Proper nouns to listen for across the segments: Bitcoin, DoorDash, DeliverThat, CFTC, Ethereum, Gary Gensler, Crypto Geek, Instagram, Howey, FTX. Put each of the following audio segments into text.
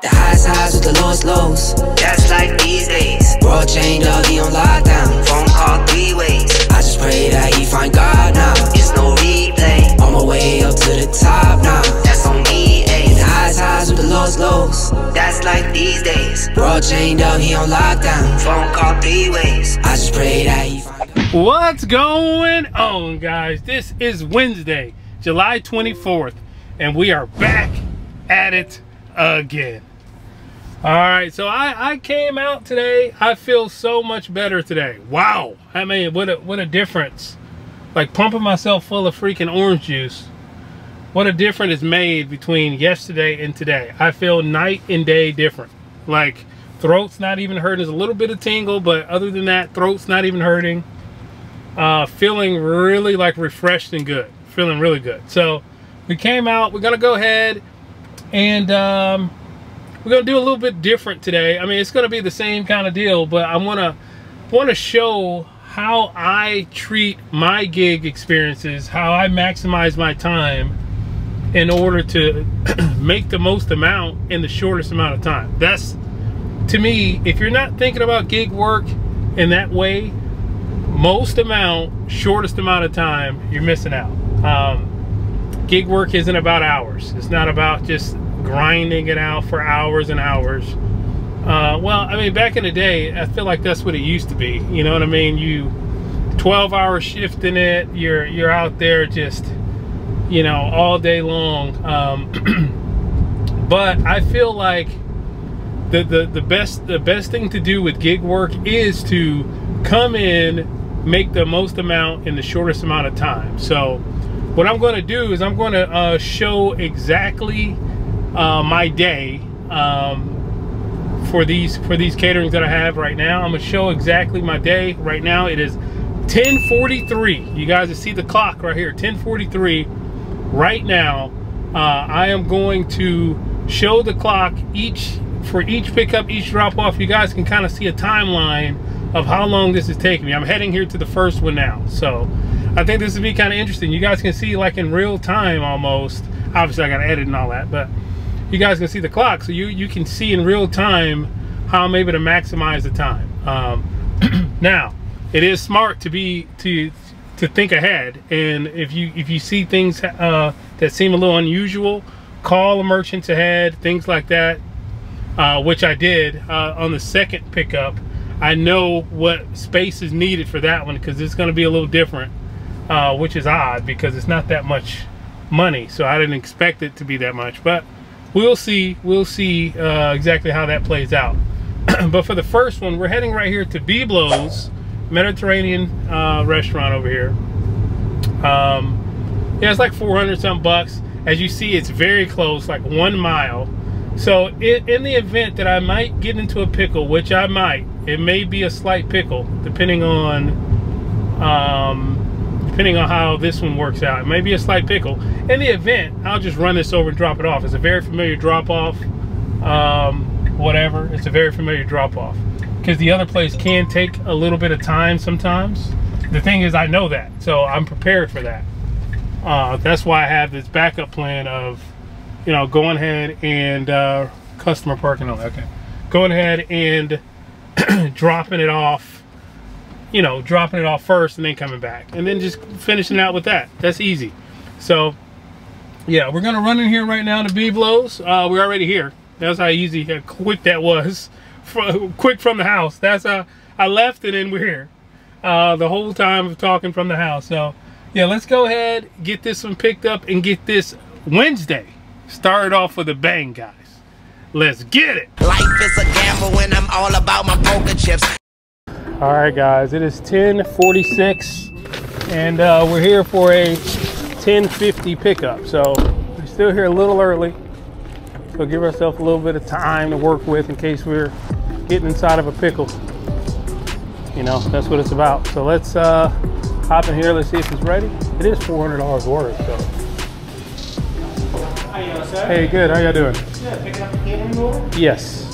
The highest highs with the lowest lows. That's like these days. World chain doggy on lockdown. Phone call 3 ways. I just pray that he find God now. It's no replay. On my way up to the top now. That's on me, ayy. The highest highs with the lowest lows. That's like these days. World chain doggy on lockdown. Phone call 3 ways. I just pray that he find God. What's going on, guys? This is Wednesday, July 24th, and we are back at it again. All right, so I came out today. I feel so much better today. Wow, I mean, what a difference. Like pumping myself full of freaking orange juice. What a difference is made between yesterday and today. I feel night and day different. Like throat's not even hurting. There's a little bit of tingle, but other than that, throat's not even hurting. Feeling really like refreshed and good. Feeling really good. So we came out, we're gonna go ahead and we're gonna do a little bit different today. I mean, it's gonna be the same kind of deal, but I wanna show how I treat my gig experiences, how I maximize my time in order to make the most amount in the shortest amount of time. That's, to me, if you're not thinking about gig work in that way, most amount, shortest amount of time, you're missing out. Gig work isn't about hours. It's not about just grinding it out for hours and hours. Well, I mean, back in the day, I feel like that's what it used to be. You know what I mean? You 12-hour shift in it. You're out there just, you know, all day long. But I feel like the best thing to do with gig work is to come in, make the most amount in the shortest amount of time. So what I'm going to do is I'm going to show exactly my day for these caterings that I have right now. I'm gonna show exactly my day right now. It is 10:43. You guys see the clock right here, 10:43 right now. I am going to show the clock for each pickup, each drop off. You guys can kind of see a timeline of how long this is taking me. I'm heading here to the first one now, so I think this would be kind of interesting. You guys can see, like, in real time almost. Obviously I gotta edit and all that, but you guys can see the clock, so you can see in real time how I'm able to maximize the time. Now, it is smart to think ahead, and if you see things that seem a little unusual, call the merchants ahead, things like that, which I did on the second pickup. I know what space is needed for that one because it's going to be a little different, which is odd because it's not that much money, so I didn't expect it to be that much, but we'll see exactly how that plays out. But for the first one, we're heading right here to Biblo's Mediterranean restaurant over here. Yeah, it's like 400 some bucks. As you see, it's very close, like 1 mile. So in the event that I might get into a pickle, which I might, it may be a slight pickle depending on how this one works out. It may be a slight pickle. In the event, I'll just run this over and drop it off. It's a very familiar drop off. Whatever, it's a very familiar drop off. Because the other place can take a little bit of time sometimes. The thing is, I know that, so I'm prepared for that. That's why I have this backup plan of, you know, going ahead and customer parking on that. Okay, going ahead and dropping it off. You know, dropping it off first and then coming back and then just finishing out with that. That's easy. So yeah, we're gonna run in here right now to Biblo's. We're already here. That's how easy, how quick that was. Quick from the house. That's how I left and then we're here. The whole time of talking from the house. So yeah, let's go ahead, get this one picked up and get this Wednesday started off with a bang, guys. Let's get it. Life is a gamble and I'm all about my poker chips. All right, guys, it is 10:46 and we're here for a 10:50 pickup. So we're still here a little early. So give ourselves a little bit of time to work with in case we're getting inside of a pickle. You know, that's what it's about. So let's hop in here. Let's see if it's ready. It is $400 order, so. How you doing, sir? Hey, good. How y'all doing? Good. Picking up the catering order? Yes.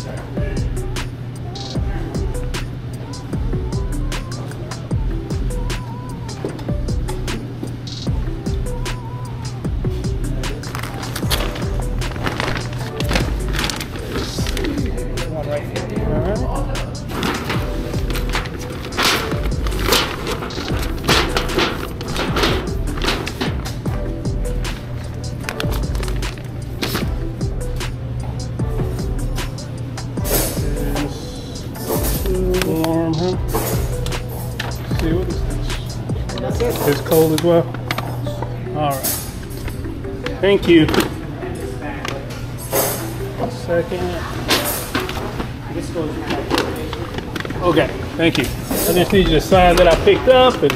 from home. Let's see what this is. It's cold as well. Alright. Thank you. Second. This goes back. Okay, thank you. I just need you to sign that I picked up and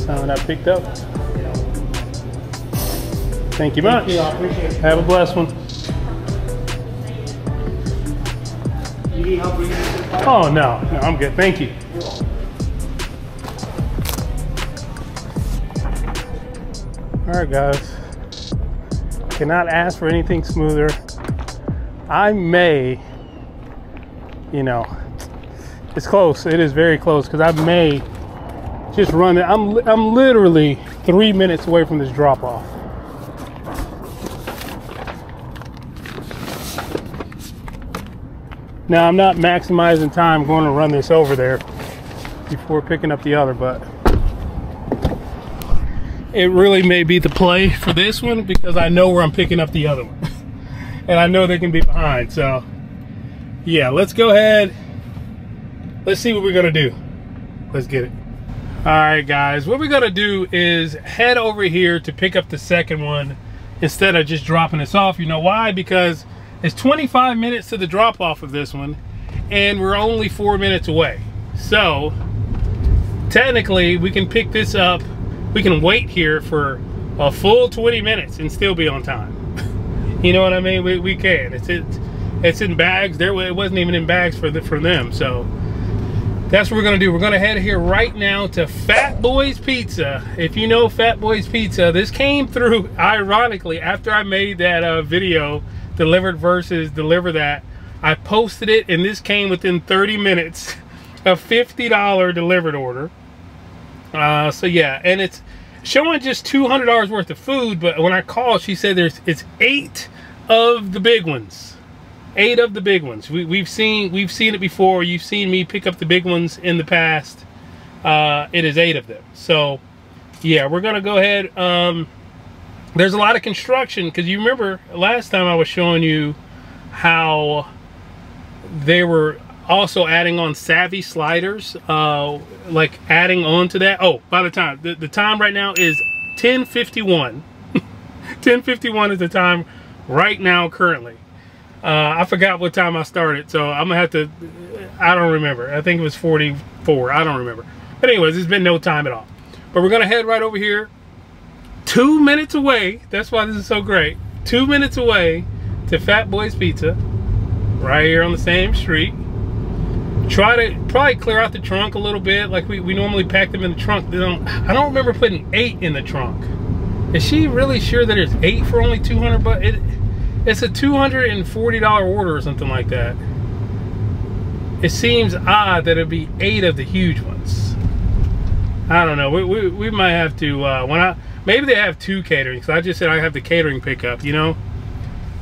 something I picked up. Thank you much. Thank you, I appreciate it. Have a blessed one. You need help bringing this to the fire? Oh no, no, I'm good. Thank you. You're welcome. All right, guys. Cannot ask for anything smoother. I may, you know, it's close. It is very close because I may just running. I'm literally 3 minutes away from this drop off. Now I'm not maximizing time going to run this over there before picking up the other, but it really may be the play for this one because I know where I'm picking up the other one. And I know they can be behind. So yeah, let's go ahead. Let's see what we're gonna do. Let's get it. All right, guys, what we're gonna do is head over here to pick up the second one instead of just dropping this off. You know why? Because it's 25 minutes to the drop off of this one and we're only 4 minutes away. So technically we can pick this up. We can wait here for a full 20 minutes and still be on time. You know what I mean? We can. It's in bags. There, it wasn't even in bags for them. So that's what we're gonna do. We're gonna head here right now to Fat Boy's Pizza. If you know Fat Boy's Pizza, this came through ironically after I made that video, Delivered versus DeliverThat. I posted it and this came within 30 minutes, a $50 Delivered order. So yeah, and it's showing just $200 worth of food, but when I called, she said it's 8 of the big ones. 8 of the big ones. We've seen it before. You've seen me pick up the big ones in the past. It is 8 of them. So yeah, we're gonna go ahead. There's a lot of construction because you remember last time I was showing you how they were also adding on Savvy sliders, like adding on to that. Oh, by the time the time right now is 10:51. 10:51 is the time right now currently. I forgot what time I started, so I'm gonna have to, I don't remember. I think it was 44, I don't remember. But anyways, it's been no time at all. But we're gonna head right over here, 2 minutes away, that's why this is so great, 2 minutes away to Fat Boy's Pizza, right here on the same street. Try to probably clear out the trunk a little bit, like we normally pack them in the trunk. I don't remember putting 8 in the trunk. Is she really sure that there's 8 for only 200 bucks? It's a $240 order or something like that. It seems odd that it'd be 8 of the huge ones. I don't know. We might have to maybe they have 2 catering. So I just said I have the catering pickup, you know.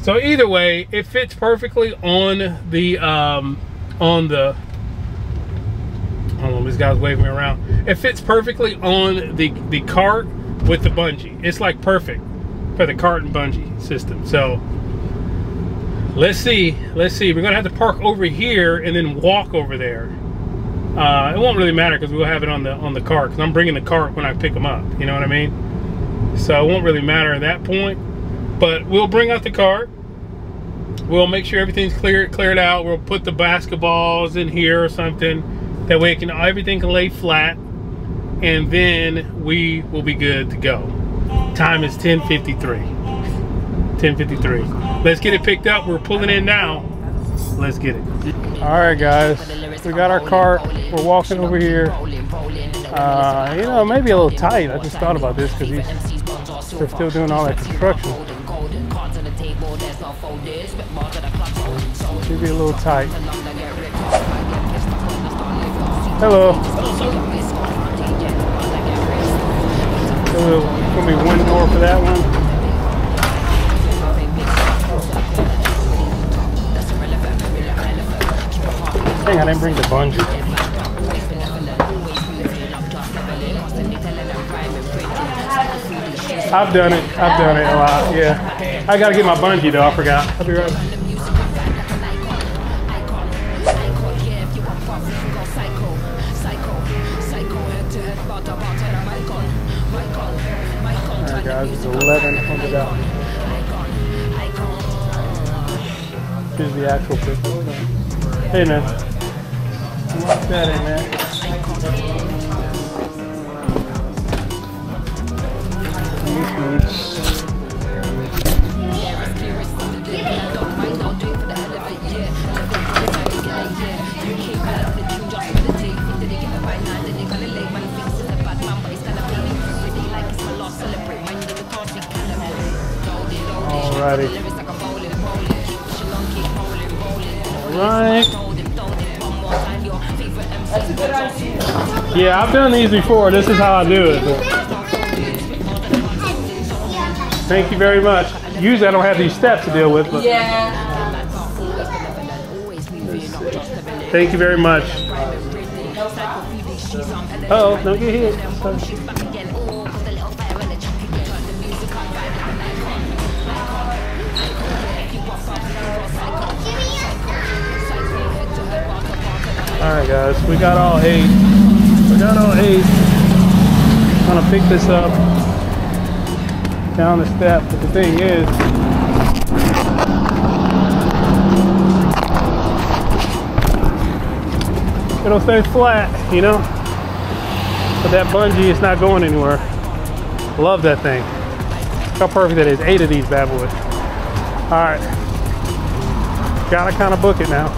So either way, it fits perfectly on the hold on, this guy's waving me around. It fits perfectly on the cart with the bungee. It's like perfect for the cart and bungee system. So let's see, we're gonna have to park over here and then walk over there. It won't really matter because we'll have it on the cart because I'm bringing the cart when I pick them up, you know what I mean? So it won't really matter at that point, but we'll bring out the cart, we'll make sure everything's cleared out, we'll put the basketballs in here or something, that way everything can lay flat, and then we will be good to go. Time is 10:53. 10:53. Let's get it picked up. We're pulling in now. Let's get it. All right, guys. We got our cart. We're walking over here. You know, maybe a little tight. I just thought about this because he's They're still doing all that construction. Should be a little tight. Hello. There's going to be one door for that one. Dang, I didn't bring the bungee. I've done it a lot, yeah. I gotta get my bungee though, I forgot. I'll be right back. Alright guys, it's 1100 out. Here's the actual pistol. Hey man. Lock that in, man. Alrighty. Alright. Yeah, I've done these before. This is how I do it. Thank you very much. Usually I don't have these steps to deal with. But yeah. Thank you very much. Uh-oh, don't get hit. Sorry. Alright guys, we got all 8. We got all 8. I'm gonna pick this up down the step, but the thing is, it'll stay flat, you know? But that bungee is not going anywhere. Love that thing. Look how perfect that is. 8 of these bad boys. Alright. Gotta kinda book it now.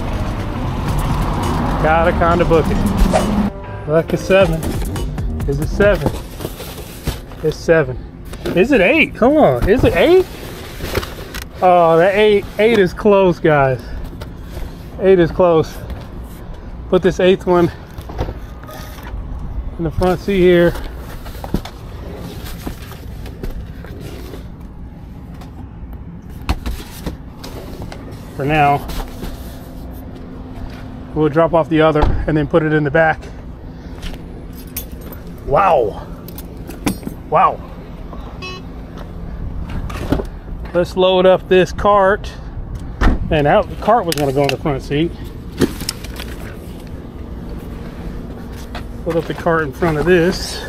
Gotta kind of book it. Like a 7. Is it 7? It's 7. Is it 8? Come on. Is it 8? Oh, that 8 is close, guys. 8 is close. Put this 8th one in the front seat here. For now. We'll drop off the other and then put it in the back. Wow. Wow. Let's load up this cart. And out the cart was gonna go in the front seat. Load up the cart in front of this.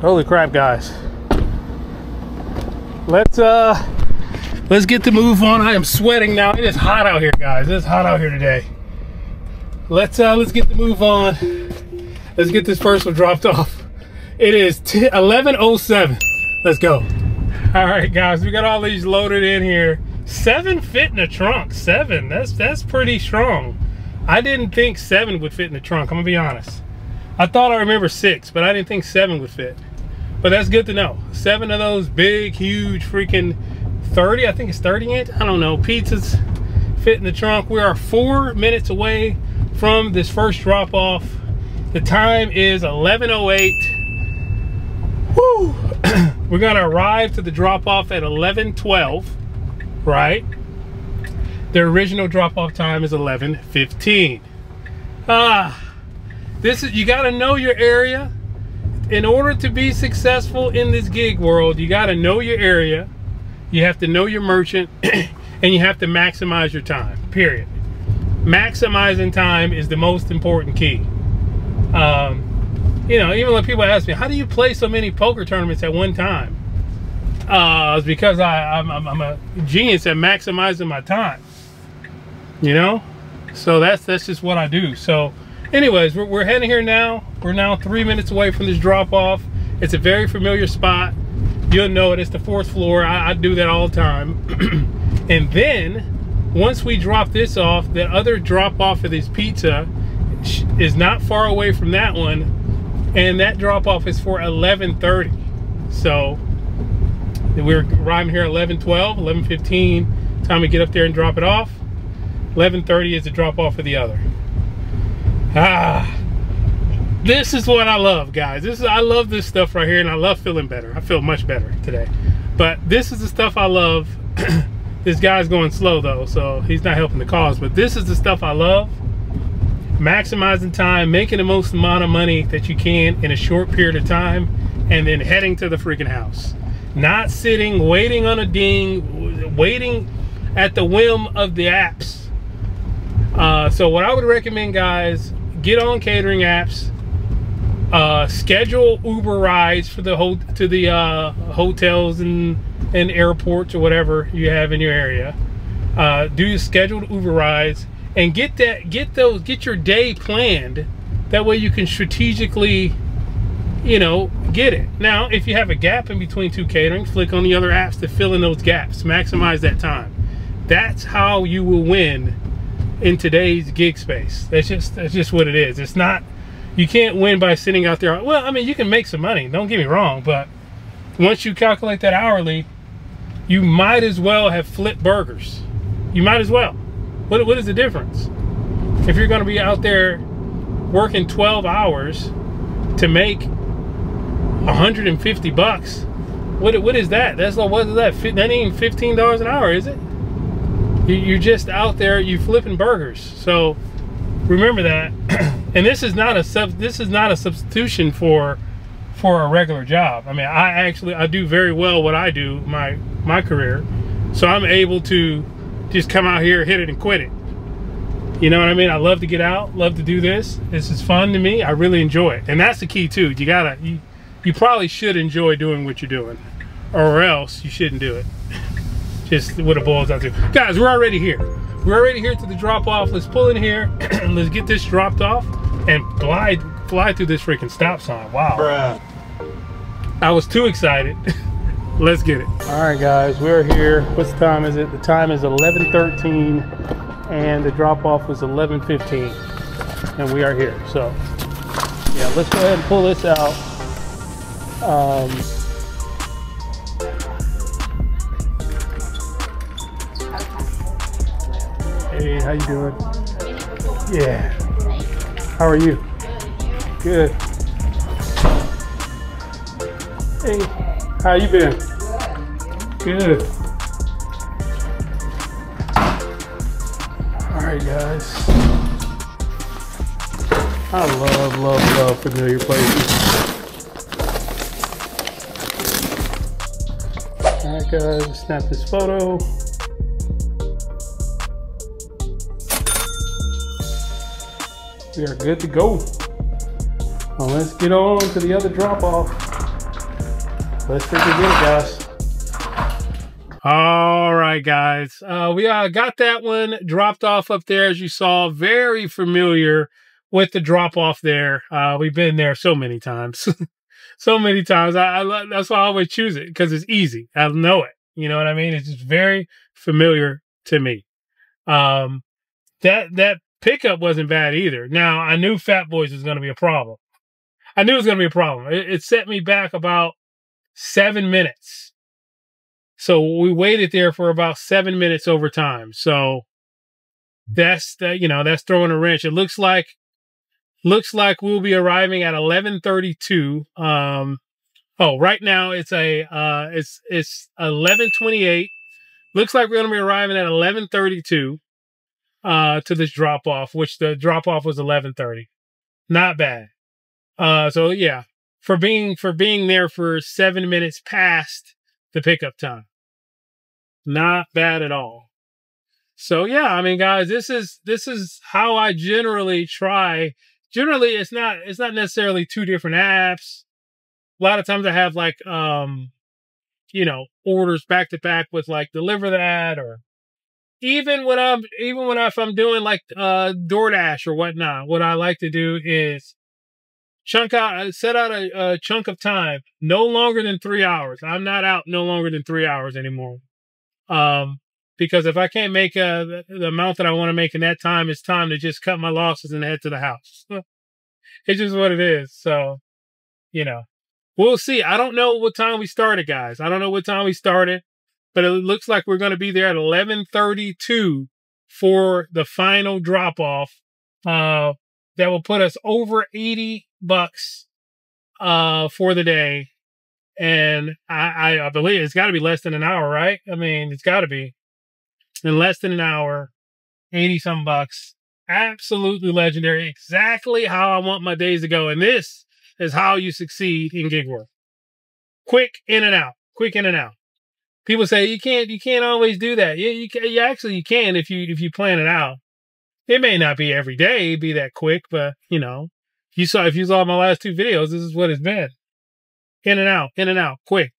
Holy crap, guys. Let's get the move on. I am sweating now. It is hot out here, guys. It's hot out here today. Let's get the move on. Let's get this first one dropped off. It is 11:07. Let's go. All right, guys. We got all these loaded in here. 7 fit in the trunk. 7. That's pretty strong. I didn't think 7 would fit in the trunk. I'm gonna be honest. I thought I remember 6, but I didn't think 7 would fit. But that's good to know. 7 of those big, huge, freaking. 30, I think it's 30-inch, I don't know. Pizzas fit in the trunk. We are 4 minutes away from this first drop off. The time is 11:08. Woo! We're gonna arrive to the drop off at 11:12, right? The original drop off time is 11:15. This is, you gotta know your area. In order to be successful in this gig world, you gotta know your area. You have to know your merchant and you have to maximize your time, period. Maximizing time is the most important key. You know, even when people ask me, how do you play so many poker tournaments at one time? It's because I'm a genius at maximizing my time, you know? So that's just what I do. So anyways, we're heading here now. We're now 3 minutes away from this drop off. It's a very familiar spot. You'll know it, it's the 4th floor. I do that all the time. And then, once we drop this off, the other drop off of this pizza is not far away from that one. and that drop off is for 11:30. So we're arriving here at 11:12, 11:15. Time to get up there and drop it off. 11:30 is the drop off for the other. Ah, this is what I love, guys. I love this stuff right here, and I love feeling better. I feel much better today. But this is the stuff I love. This guy's going slow though, so he's not helping the cause, but this is the stuff I love. Maximizing time, making the most amount of money that you can in a short period of time, and then heading to the freaking house. Not sitting, waiting on a ding, waiting at the whim of the apps. So what I would recommend, guys, get on catering apps, schedule Uber rides for the hotels and airports or whatever you have in your area. Do your scheduled Uber rides and get your day planned. That way you can strategically, you know, get it. Now, if you have a gap in between two catering, flick on the other apps to fill in those gaps. Maximize that time. That's how you will win in today's gig space. That's just what it is. It's not, you can't win by sitting out there. Well, I mean, you can make some money, don't get me wrong, but once you calculate that hourly, you might as well have flipped burgers. You might as well. What is the difference? If you're going to be out there working 12 hours to make 150 bucks, what is that? That's like, what is that? That ain't $15 an hour, is it? You're just out there, you flipping burgers. So remember that. And this is not a substitution for a regular job. I mean, I do very well what I do, my career. So I'm able to just come out here, hit it and quit it. You know what I mean? I love to get out, love to do this. This is fun to me. I really enjoy it. And that's the key too. You probably should enjoy doing what you're doing, or else you shouldn't do it. Just what it boils down to. Guys, we're already here. We're already here to the drop off. Let's pull in here and let's get this dropped off and fly through this freaking stop sign. Wow. Bruh. I was too excited. Let's get it. All right, guys, we're here. What time is it? The time is 11:13 and the drop off was 11:15, and we are here. So yeah, let's go ahead and pull this out. Hey, how you doing? Yeah. How are you? Good. Hey, how you been? Good. All right, guys. I love, love, love familiar places. All right, guys, let's snap this photo. We are good to go. Well, let's get on to the other drop off. Let's take a look, guys. All right, guys. We got that one dropped off up there, as you saw. Very familiar with the drop off there. We've been there so many times. So many times. That's why I always choose it, because it's easy. I know it. You know what I mean? It's just very familiar to me. That pickup wasn't bad either. Now, I knew Fat Boys was going to be a problem. I knew it was going to be a problem. It set me back about 7 minutes. So we waited there for about 7 minutes over time. So that's throwing a wrench. It looks like we'll be arriving at 11:32. Right now it's 11:28. Looks like we're going to be arriving at 11:32. To this drop off, which the drop off was 11:30. Not bad. So yeah, for being there for 7 minutes past the pickup time, not bad at all. So yeah, I mean, guys, this is how I generally try. Generally, it's not necessarily two different apps. A lot of times I have like, orders back to back with like DeliverThat, or Even if I'm doing like DoorDash or whatnot, what I like to do is set out a chunk of time, no longer than 3 hours. I'm not out no longer than 3 hours anymore, because if I can't make the amount that I want to make in that time, it's time to just cut my losses and head to the house. It's just what it is. So you know, we'll see. I don't know what time we started, guys. I don't know what time we started, but it looks like we're going to be there at 11:32 for the final drop off. That will put us over $80 for the day. And I believe it's got to be less than an hour, right? I mean, it's got to be in less than an hour, 80 some bucks. Absolutely legendary. Exactly how I want my days to go. And this is how you succeed in gig work. Quick in and out, quick in and out. People say, you can't always do that. Yeah, you can if you plan it out. It may not be every day be that quick, but you know, if you saw my last two videos, this is what it's been. In and out, quick.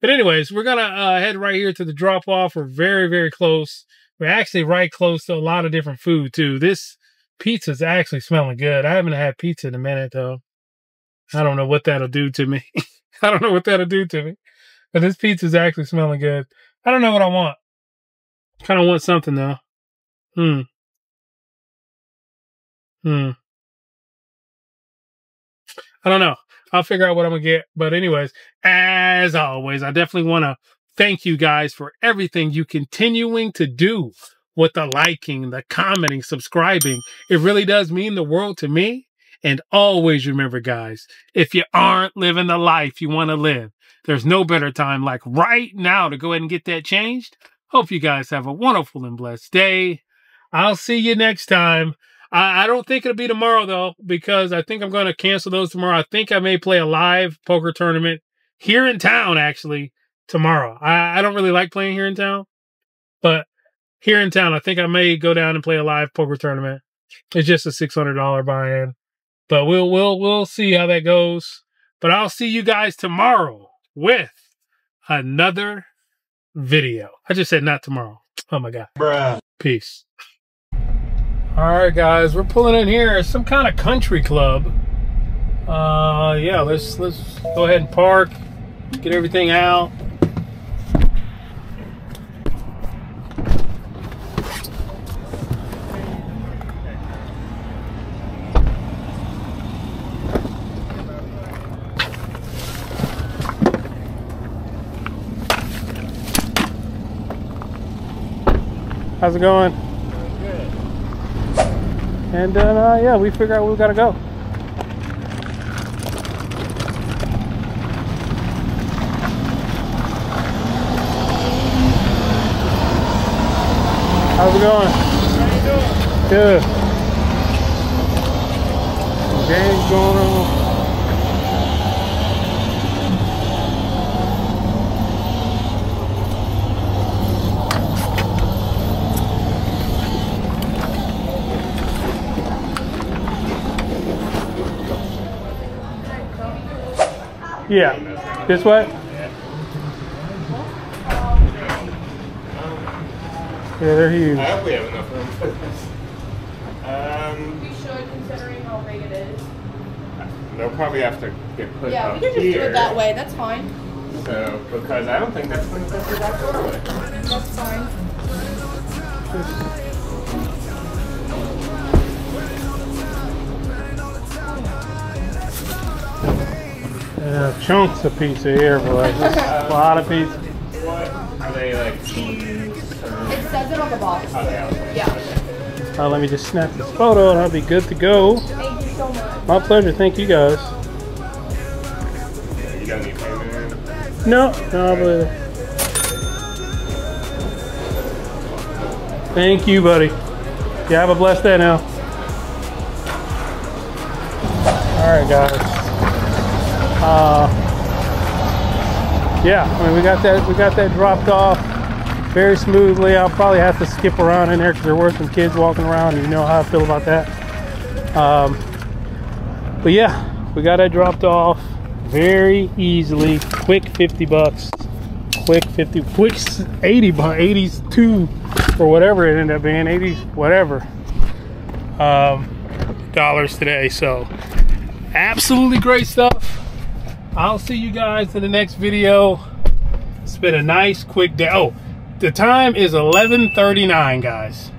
But anyways, we're going to head right here to the drop off. We're very, very close. We're actually right close to a lot of different food too. This pizza's actually smelling good. I haven't had pizza in a minute though. I don't know what that'll do to me. I don't know what that'll do to me, but this pizza's actually smelling good. I don't know what I want. Kind of want something though. I don't know. I'll figure out what I'm going to get. But anyways, as always, I definitely want to thank you guys for everything you continuing to do with the liking, the commenting, subscribing. It really does mean the world to me. And always remember, guys, if you aren't living the life you want to live, there's no better time like right now to go ahead and get that changed. Hope you guys have a wonderful and blessed day. I'll see you next time. I don't think it'll be tomorrow, though, because I think I'm going to cancel those tomorrow. I think I may play a live poker tournament here in town, actually, tomorrow. I don't really like playing here in town, but here in town, I think I may go down and play a live poker tournament. It's just a $600 buy-in, but we'll see how that goes. But I'll see you guys tomorrow with another video. I just said not tomorrow. Oh, my God. Bruh. Peace. All right, guys, we're pulling in here. It's some kind of country club. Yeah, let's go ahead and park, get everything out. How's it going? And yeah, we figure out where we gotta go. How's it going? How you doing? Good. Some games going on. Yeah, this way? Yeah, they're huge. I hope we have enough room for this. We should, considering how big it is. They'll probably have to get put up here. Yeah, we can just do it that way. That's fine. So, because I don't think that's going to go through that doorway. That's fine. Chunks of pizza here, boy. A lot of pizza. What are they, like cheese? It says it on the box. Yeah. Let me just snap this photo and I'll be good to go. Thank you so much. My pleasure. Thank you guys. Yeah, you don't need payment? No, but thank you, buddy. Yeah, have a blessed day now. All right, guys. Yeah, I mean, we got that dropped off very smoothly. I'll probably have to skip around in there because there were some kids walking around, and you know how I feel about that. But yeah, we got that dropped off very easily. Quick 50 bucks, quick 50, quick 80 by 82 or whatever it ended up being, 80 whatever dollars today. So absolutely great stuff. I'll see you guys in the next video. It's been a nice quick day. Oh, the time is 11:39, guys.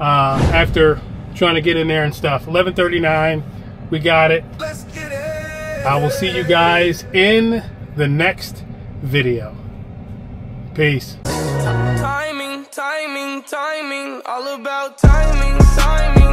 After trying to get in there and stuff, 11:39, we got it. Let's get it. I will see you guys in the next video. Peace. Timing, timing, timing, all about timing, timing.